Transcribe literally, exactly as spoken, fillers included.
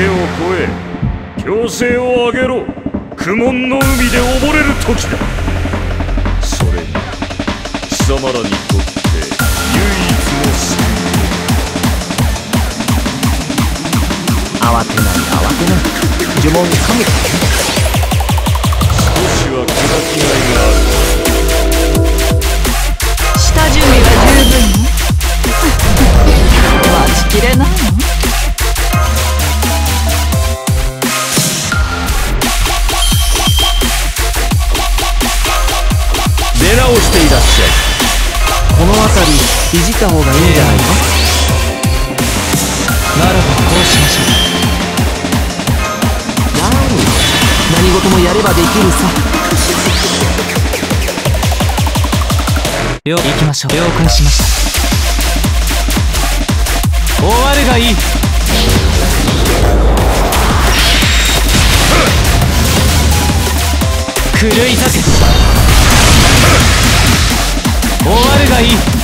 限を超え強制を上げろ。苦悶の海で溺れる時だ。それが貴様らにとって唯一の救い。慌てない慌てない、呪文かけた。少しは気が違いがある。下準備が十分ね。待ちきれないの？出直していらっしゃい。この辺りいじった方がいいんじゃないか。ならばこうしましょう。なーに、何事もやればできるさ。行きましょう。了解しました。終わるがいい。狂いたけ。終わるがいい。